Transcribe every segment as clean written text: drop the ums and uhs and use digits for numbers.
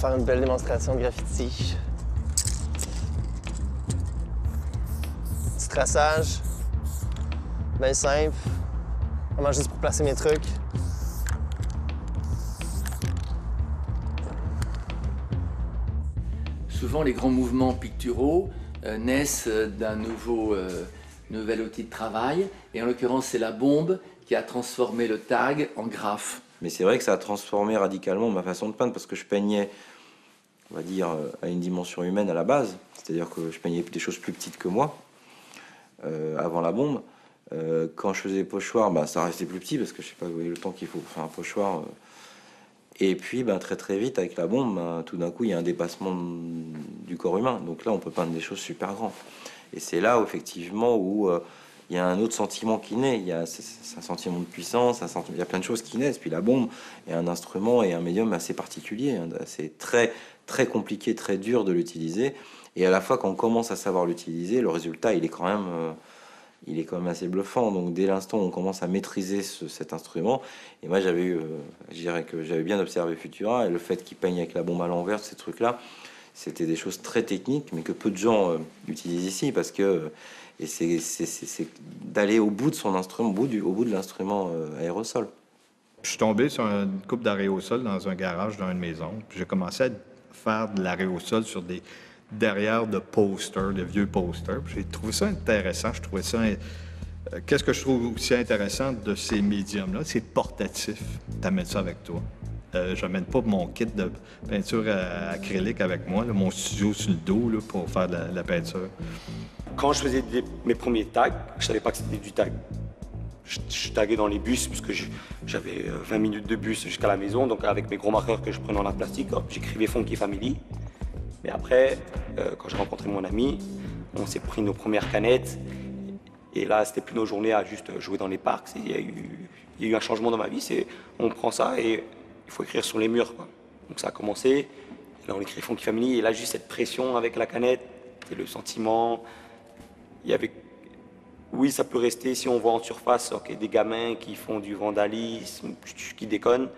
faire une belle démonstration de graffiti. Petit traçage, bien simple. Vraiment juste pour placer mes trucs. Souvent, les grands mouvements picturaux naissent d'un nouvel outil de travail. Et en l'occurrence, c'est la bombe qui a transformé le tag en graphe. Mais c'est vrai que ça a transformé radicalement ma façon de peindre, parce que je peignais, on va dire, à une dimension humaine à la base. C'est-à-dire que je peignais des choses plus petites que moi, avant la bombe. Quand je faisais pochoir, ben, ça restait plus petit, parce que je sais pas le temps qu'il faut pour faire un pochoir. Et puis, ben, très vite, avec la bombe, ben, tout d'un coup, il y a un dépassement du corps humain. Donc là, on peut peindre des choses super grandes. Et c'est là, effectivement, où... il y a un autre sentiment qui naît, il y a un sentiment de puissance, il y a plein de choses qui naissent. Puis la bombe est un instrument et un médium assez particulier, c'est très, très compliqué, très dur de l'utiliser. Et à la fois, quand on commence à savoir l'utiliser, le résultat, il est quand même assez bluffant. Donc dès l'instant où on commence à maîtriser cet instrument, et moi j'avais eu, je dirais que j'avais bien observé Futura, et le fait qu'il peigne avec la bombe à l'envers, ces trucs-là, c'était des choses très techniques, mais que peu de gens utilisent ici, parce que... Et c'est d'aller au bout de son instrument, au bout de l'instrument aérosol. Je suis tombé sur une coupe d'aérosol dans un garage d'un de mes oncles. J'ai commencé à faire de l'aérosol sur des derrière de posters, de vieux posters. J'ai trouvé ça intéressant. Je trouvais ça. Qu'est-ce que je trouve aussi intéressant de ces médiums-là? C'est portatif. Tu amènes ça avec toi. Je n'amène pas mon kit de peinture acrylique avec moi, là, mon studio sur le dos là, pour faire de la peinture. Quand je faisais mes premiers tags, je savais pas que c'était du tag. Je taguais dans les bus, parce que j'avais 20 minutes de bus jusqu'à la maison, donc avec mes gros marqueurs que je prenais en la plastique, j'écrivais Fonky Family. Mais après, quand j'ai rencontré mon ami, on s'est pris nos premières canettes, et là, c'était plus nos journées à juste jouer dans les parcs. Il y a eu un changement dans ma vie, c'est on prend ça et il faut écrire sur les murs, quoi. Donc ça a commencé, là on écrit Fonky Family, et là juste cette pression avec la canette, et le sentiment... Il y avait... Oui, ça peut rester, si on voit en surface okay, des gamins qui font du vandalisme, qui déconnent.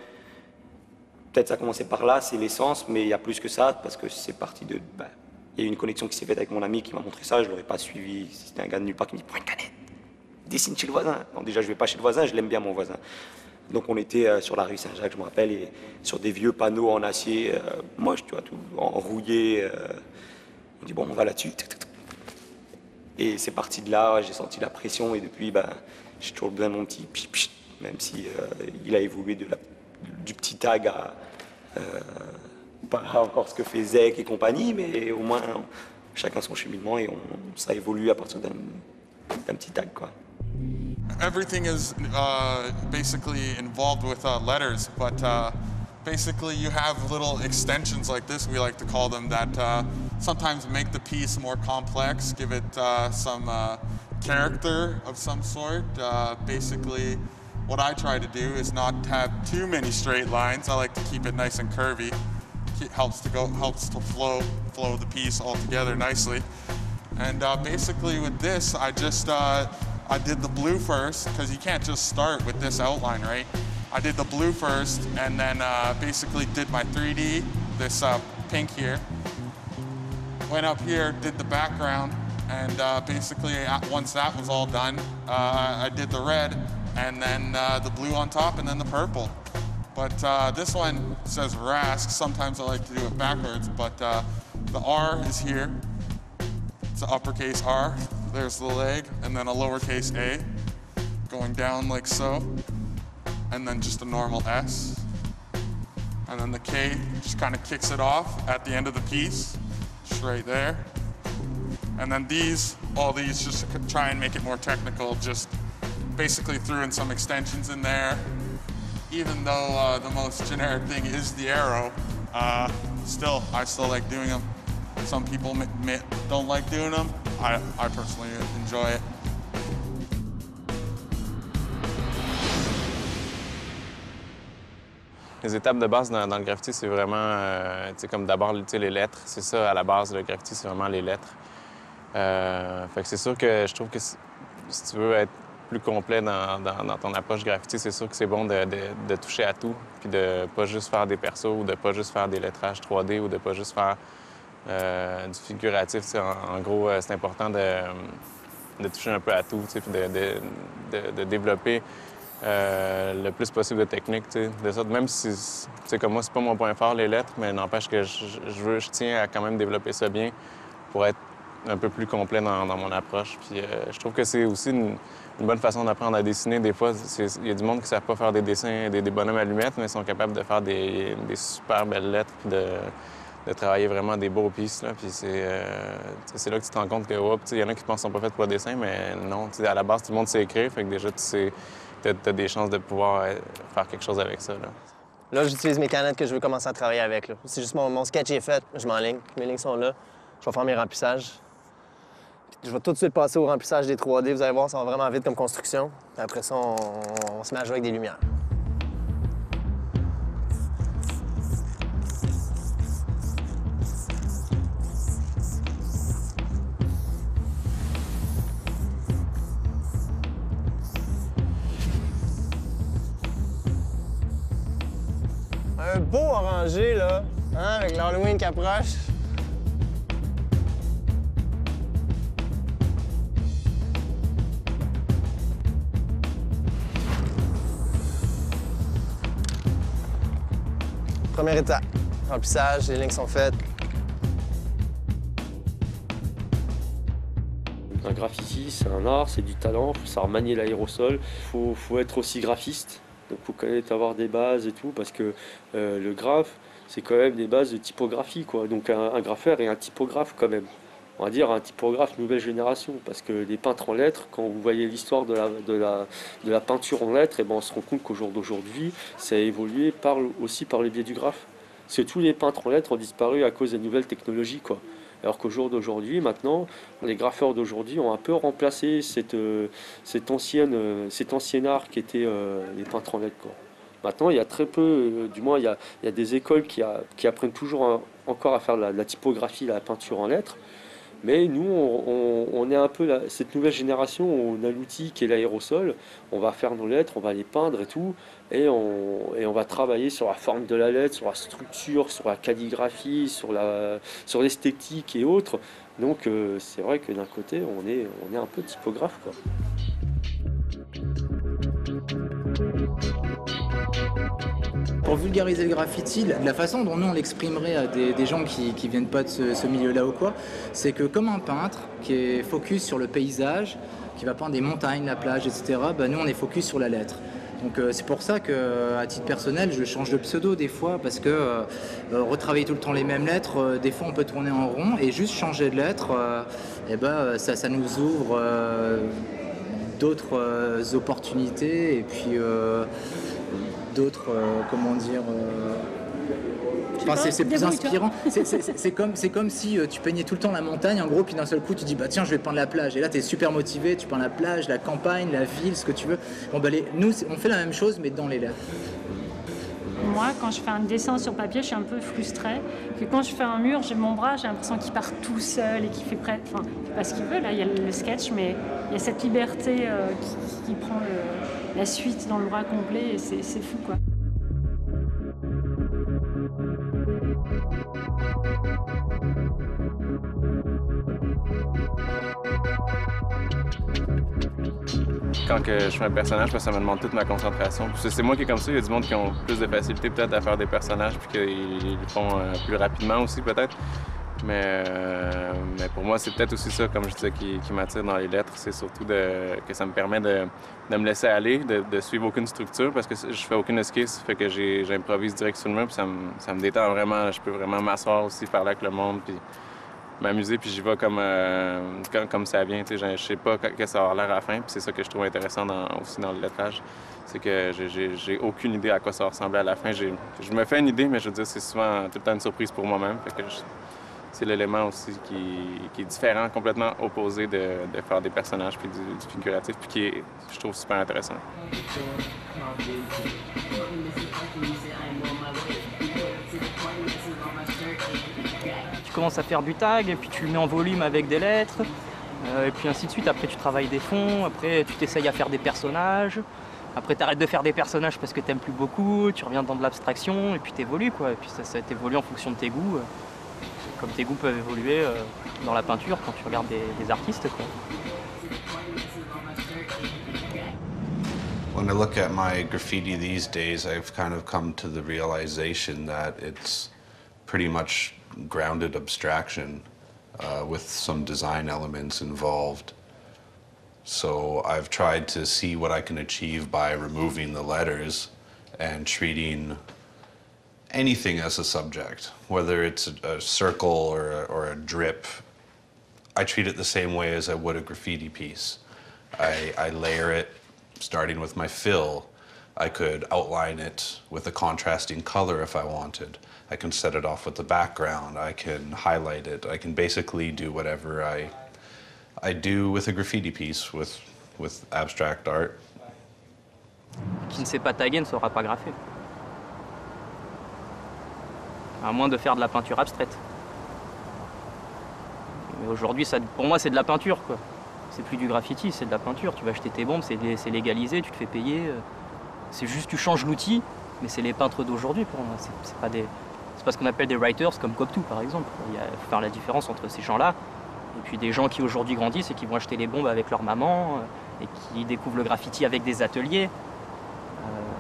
Peut-être ça a commencé par là, c'est l'essence, mais il y a plus que ça, parce que c'est parti de... Ben, il y a eu une connexion qui s'est faite avec mon ami qui m'a montré ça, je l'aurais pas suivi. C'était un gars de nulle part qui me dit « Prends une canette, dessine chez le voisin ». Non, déjà, je vais pas chez le voisin, je l'aime bien, mon voisin. Donc on était sur la rue Saint-Jacques, je me rappelle, et sur des vieux panneaux en acier, moche, tu vois, tout enrouillé. On dit « Bon, on va là-dessus ». Et c'est parti de là, j'ai senti la pression et depuis, ben, j'ai toujours besoin de mon petit pchit pchit, même si il a évolué du petit tag à pas encore ce que fait Zec et compagnie, mais au moins chacun son cheminement et ça évolue à partir d'un petit tag, quoi. Everything is basically involved with letters, but basically you have little extensions like this, we like to call them, that sometimes make the piece more complex, give it some character of some sort. Basically, what I try to do is not have too many straight lines. I like to keep it nice and curvy. It helps to flow the piece all together nicely. And basically with this, I did the blue first, because you can't just start with this outline, right? I did the blue first, and then basically did my 3D, this pink here. Went up here, did the background, and basically once that was all done, I did the red, and then the blue on top, and then the purple. But this one says RASC, sometimes I like to do it backwards, but the R is here. It's an uppercase R, there's the leg, and then a lowercase a, going down like so. And then just a normal S. And then the K just kind of kicks it off at the end of the piece, just right there. And then all these just try and make it more technical, just basically threw in some extensions in there. Even though the most generic thing is the arrow, I still like doing them. Some people don't like doing them. I personally enjoy it. Les étapes de base dans le graffiti, c'est vraiment, comme d'abord, les lettres. C'est ça, à la base, le graffiti, c'est vraiment les lettres. Fait que c'est sûr que je trouve que si tu veux être plus complet dans ton approche graffiti, c'est sûr que c'est bon de toucher à tout, puis de pas juste faire des persos ou de pas juste faire des lettrages 3D ou de pas juste faire du figuratif. En gros, c'est important de toucher un peu à tout, puis de développer le plus possible de technique. De sorte, même si, comme moi, c'est pas mon point fort, les lettres, mais n'empêche que je tiens à quand même développer ça bien pour être un peu plus complet dans mon approche. Puis je trouve que c'est aussi une bonne façon d'apprendre à dessiner. Des fois, il y a du monde qui ne savent pas faire des dessins, des bonhommes allumettes, mais ils sont capables de faire des super belles lettres, puis de travailler vraiment des beaux pieces. Puis c'est là que tu te rends compte que, oh, il y en a qui pensent qu'ils ne sont pas faits pour le dessin, mais non. À la base, tout le monde sait écrire, fait que déjà, tu sais, t'as des chances de pouvoir faire quelque chose avec ça. Là j'utilise mes canettes que je veux commencer à travailler avec. Là. C'est juste mon sketch est fait, je m'enligne, mes lignes sont là, je vais faire mes remplissages. Je vais tout de suite passer au remplissage des 3D. Vous allez voir, ça va vraiment vite comme construction. Après ça, on se met à jouer avec des lumières. Un beau orangé, là, hein, avec l'Halloween qui approche. Première étape, remplissage, les lignes sont faites. Un graffiti, c'est un art, c'est du talent, il faut savoir manier l'aérosol. Faut être aussi graphiste, donc faut connaître, avoir des bases et tout, parce que le graphe, c'est quand même des bases de typographie, quoi. Donc un graffeur est un typographe quand même. On va dire un typographe nouvelle génération, parce que les peintres en lettres, quand vous voyez l'histoire de la peinture en lettres, et ben on se rend compte qu'au jour d'aujourd'hui, ça a évolué aussi par le biais du graphe. Parce que tous les peintres en lettres ont disparu à cause des nouvelles technologies, quoi. Alors qu'au jour d'aujourd'hui, maintenant, les graffeurs d'aujourd'hui ont un peu remplacé cet ancien art qui était les peintres en lettres, quoi. Maintenant, il y a très peu, du moins, il y a des écoles qui apprennent toujours encore à faire la typographie, la peinture en lettres. Mais nous, on est un peu cette nouvelle génération, on a l'outil qui est l'aérosol, on va faire nos lettres, on va les peindre et tout, et on va travailler sur la forme de la lettre, sur la structure, sur la calligraphie, sur l'esthétique et autres. Donc c'est vrai que d'un côté, on est un peu typographe, quoi. Pour vulgariser le graffiti, la façon dont nous on l'exprimerait à des gens qui viennent pas de ce milieu-là ou quoi, c'est que comme un peintre qui est focus sur le paysage, qui va peindre des montagnes, la plage, etc., ben nous on est focus sur la lettre. Donc c'est pour ça qu'à titre personnel, je change de pseudo des fois, parce que retravailler tout le temps les mêmes lettres, des fois on peut tourner en rond, et juste changer de lettre, et ben, ça nous ouvre d'autres opportunités, et puis... d'autres, comment dire... Enfin, c'est plus inspirant. C'est comme si tu peignais tout le temps la montagne, en gros, puis d'un seul coup, tu dis, bah tiens, je vais peindre la plage. Et là, tu es super motivé, tu peins la plage, la campagne, la ville, ce que tu veux. Bon, bah, nous, on fait la même chose, mais dans les lettres. Moi, quand je fais un dessin sur papier, je suis un peu frustrée. Puis quand je fais un mur, j'ai mon bras, j'ai l'impression qu'il part tout seul et qu'il fait prêt. Enfin, il fait pas ce qu'il veut, là, il y a le sketch, mais il y a cette liberté qui prend la suite dans le bras complet, et c'est fou, quoi. Quand je fais un personnage, parce que ça me demande toute ma concentration. C'est moi qui est comme ça, il y a du monde qui ont plus de facilité peut-être à faire des personnages, puis qu'ils le font plus rapidement aussi peut-être. Mais pour moi, c'est peut-être aussi ça, comme je disais, qui m'attire dans les lettres. C'est surtout que ça me permet de me laisser aller, de suivre aucune structure, parce que je fais aucune esquisse, fait que j'improvise direct sur le mur, puis ça me détend vraiment. Je peux vraiment m'asseoir aussi, parler avec le monde, puis m'amuser, puis j'y vais comme ça vient. Je sais pas que ça aura l'air à la fin, puis c'est ça que je trouve intéressant aussi dans le lettrage. C'est que j'ai aucune idée à quoi ça ressemblait à la fin. Je me fais une idée, mais je veux dire, c'est souvent tout le temps une surprise pour moi-même. C'est l'élément aussi qui est différent, complètement opposé de faire des personnages puis du figuratif, puis qui est, je trouve, super intéressant. Tu commences à faire du tag, et puis tu le mets en volume avec des lettres. et puis ainsi de suite. Après tu travailles des fonds, après tu t'essayes à faire des personnages, après tu arrêtes de faire des personnages parce que t'aimes plus beaucoup, tu reviens dans de l'abstraction et puis t'évolues quoi. Et puis ça t'évolue en fonction de tes goûts, comme tes goûts peuvent évoluer dans la peinture quand tu regardes des artistes quoi. When I look at my graffiti these days, I've kind of come to the realization that it's pretty much grounded abstraction with some design elements involved. So I've tried to see what I can achieve by removing the letters and treating anything as a subject, whether it's a circle or a drip. I treat it the same way as I would a graffiti piece. I layer it. Starting with my fill, I could outline it with a contrasting color if I wanted. I can set it off with the background. I can highlight it. I can basically do whatever I do with a graffiti piece, with abstract art. Qui ne sait pas taguer ne saura pas graffer. À moins de faire de la peinture abstraite. Mais aujourd'hui, pour moi, c'est de la peinture, quoi. C'est plus du graffiti, c'est de la peinture. Tu vas acheter tes bombes, c'est légalisé, tu te fais payer. C'est juste, tu changes l'outil, mais c'est les peintres d'aujourd'hui pour moi. C'est pas ce qu'on appelle des writers comme Cop2 par exemple. Il faut faire la différence entre ces gens-là et puis des gens qui aujourd'hui grandissent et qui vont acheter les bombes avec leur maman et qui découvrent le graffiti avec des ateliers.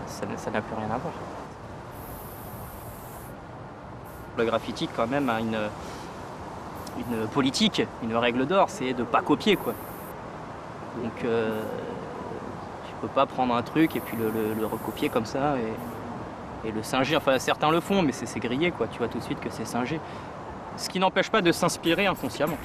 Ça n'a plus rien à voir. Le graffiti quand même a une politique, une règle d'or, c'est de ne pas copier quoi. Donc tu peux pas prendre un truc et puis le recopier comme ça et le singer. Enfin certains le font mais c'est grillé quoi, tu vois tout de suite que c'est singé. Ce qui n'empêche pas de s'inspirer inconsciemment.